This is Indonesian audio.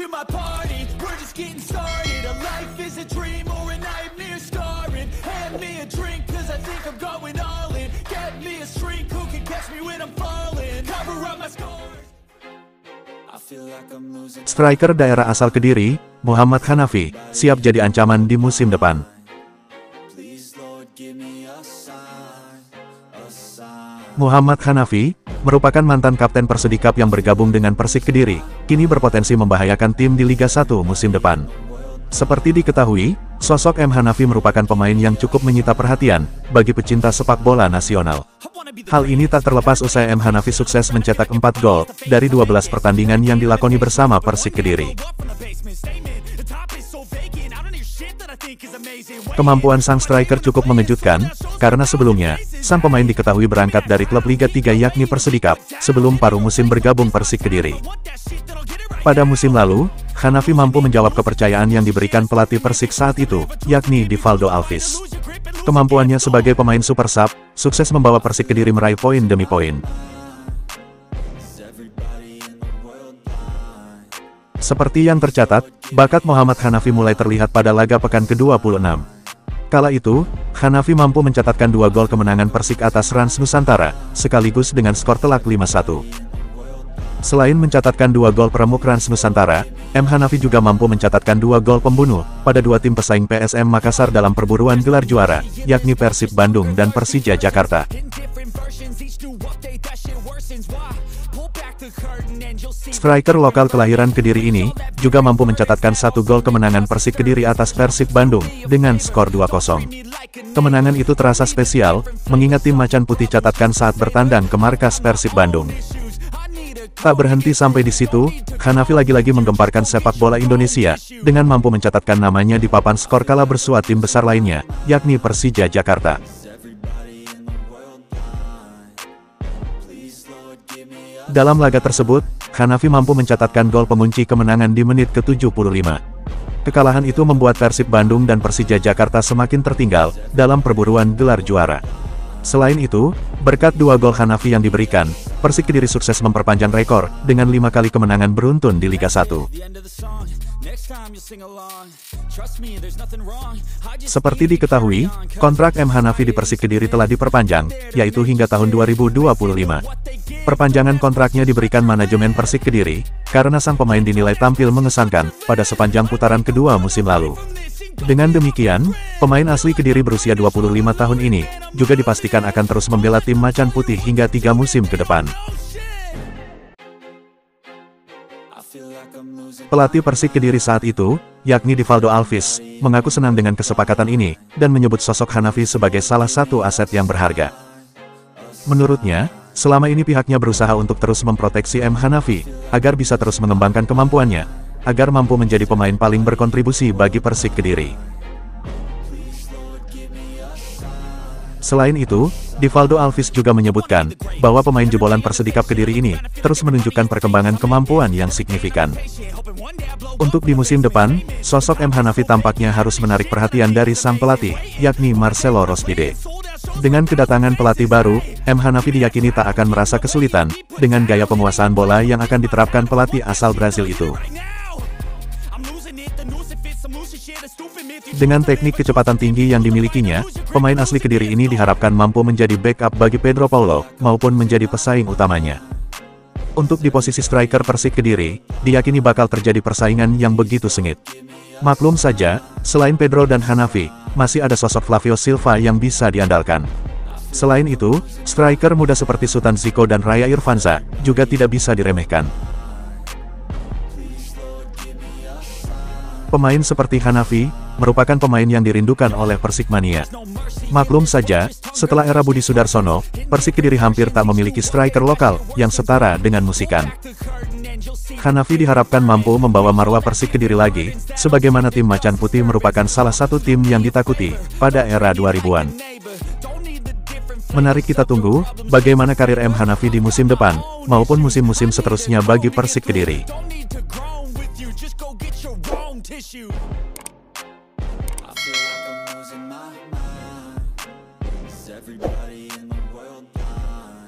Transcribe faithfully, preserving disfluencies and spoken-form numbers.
to my party. We're just getting started. A life is a dream or a nightmare scarring. Hand me a drink cause I think I'm going all in. Get me a shrink who can catch me when I'm falling. Cover up my scars. Striker daerah asal Kediri, Mohammad Khanafi, siap jadi ancaman di musim depan. Mohammad Khanafi merupakan mantan kapten Persidikap yang bergabung dengan Persik Kediri, kini berpotensi membahayakan tim di Liga satu musim depan. Seperti diketahui, sosok M. Khanafi merupakan pemain yang cukup menyita perhatian bagi pecinta sepak bola nasional. Hal ini tak terlepas usai M. Khanafi sukses mencetak empat gol dari dua belas pertandingan yang dilakoni bersama Persik Kediri. Kemampuan sang striker cukup mengejutkan, karena sebelumnya, sang pemain diketahui berangkat dari klub Liga tiga yakni Persidikap, sebelum paruh musim bergabung Persik Kediri. Pada musim lalu, Khanafi mampu menjawab kepercayaan yang diberikan pelatih Persik saat itu, yakni Divaldo Alves. Kemampuannya sebagai pemain super sub, sukses membawa Persik Kediri meraih poin demi poin. Seperti yang tercatat, bakat Mohammad Khanafi mulai terlihat pada laga pekan ke dua puluh enam. Kala itu, Khanafi mampu mencatatkan dua gol kemenangan Persik atas Rans Nusantara, sekaligus dengan skor telak lima satu. Selain mencatatkan dua gol peremuk Rans Nusantara, M. Khanafi juga mampu mencatatkan dua gol pembunuh pada dua tim pesaing P S M Makassar dalam perburuan gelar juara, yakni Persib Bandung dan Persija Jakarta. Striker lokal kelahiran Kediri ini juga mampu mencatatkan satu gol kemenangan Persik Kediri atas Persib Bandung dengan skor dua kosong. Kemenangan itu terasa spesial, mengingat tim Macan Putih catatkan saat bertandang ke markas Persib Bandung. Tak berhenti sampai di situ, Khanafi lagi-lagi menggemparkan sepak bola Indonesia dengan mampu mencatatkan namanya di papan skor kala bersua tim besar lainnya, yakni Persija Jakarta. Dalam laga tersebut, Khanafi mampu mencatatkan gol pengunci kemenangan di menit ke tujuh puluh lima. Kekalahan itu membuat Persib Bandung dan Persija Jakarta semakin tertinggal dalam perburuan gelar juara. Selain itu, berkat dua gol Khanafi yang diberikan, Persik Kediri sukses memperpanjang rekor dengan lima kali kemenangan beruntun di Liga satu. Seperti diketahui, kontrak M. Khanafi di Persik Kediri telah diperpanjang, yaitu hingga tahun dua ribu dua puluh lima. Perpanjangan kontraknya diberikan manajemen Persik Kediri, karena sang pemain dinilai tampil mengesankan pada sepanjang putaran kedua musim lalu. Dengan demikian, pemain asli Kediri berusia dua puluh lima tahun ini, juga dipastikan akan terus membela tim Macan Putih hingga tiga musim ke depan. Pelatih Persik Kediri saat itu, yakni Divaldo Alves, mengaku senang dengan kesepakatan ini, dan menyebut sosok Khanafi sebagai salah satu aset yang berharga. Menurutnya, selama ini pihaknya berusaha untuk terus memproteksi M. Khanafi, agar bisa terus mengembangkan kemampuannya, agar mampu menjadi pemain paling berkontribusi bagi Persik Kediri. Selain itu, Divaldo Alves juga menyebutkan, bahwa pemain jebolan Persidikap Kediri ini, terus menunjukkan perkembangan kemampuan yang signifikan. Untuk di musim depan, sosok M. Khanafi tampaknya harus menarik perhatian dari sang pelatih, yakni Marcelo Rospide. Dengan kedatangan pelatih baru, M. Khanafi diyakini tak akan merasa kesulitan, dengan gaya penguasaan bola yang akan diterapkan pelatih asal Brazil itu. Dengan teknik kecepatan tinggi yang dimilikinya, pemain asli Kediri ini diharapkan mampu menjadi backup bagi Pedro Paulo, maupun menjadi pesaing utamanya. Untuk di posisi striker Persik Kediri, diyakini bakal terjadi persaingan yang begitu sengit. Maklum saja, selain Pedro dan Khanafi, masih ada sosok Flavio Silva yang bisa diandalkan. Selain itu, striker muda seperti Sutan Zico dan Raya Irvanza juga tidak bisa diremehkan. Pemain seperti Khanafi merupakan pemain yang dirindukan oleh Persik Mania. Maklum saja, setelah era Budi Sudarsono, Persik Kediri hampir tak memiliki striker lokal yang setara dengan Musikan. Khanafi diharapkan mampu membawa marwah Persik Kediri lagi, sebagaimana tim Macan Putih merupakan salah satu tim yang ditakuti pada era dua ribuan. Menarik kita tunggu, bagaimana karir M. Khanafi di musim depan, maupun musim-musim seterusnya bagi Persik Kediri.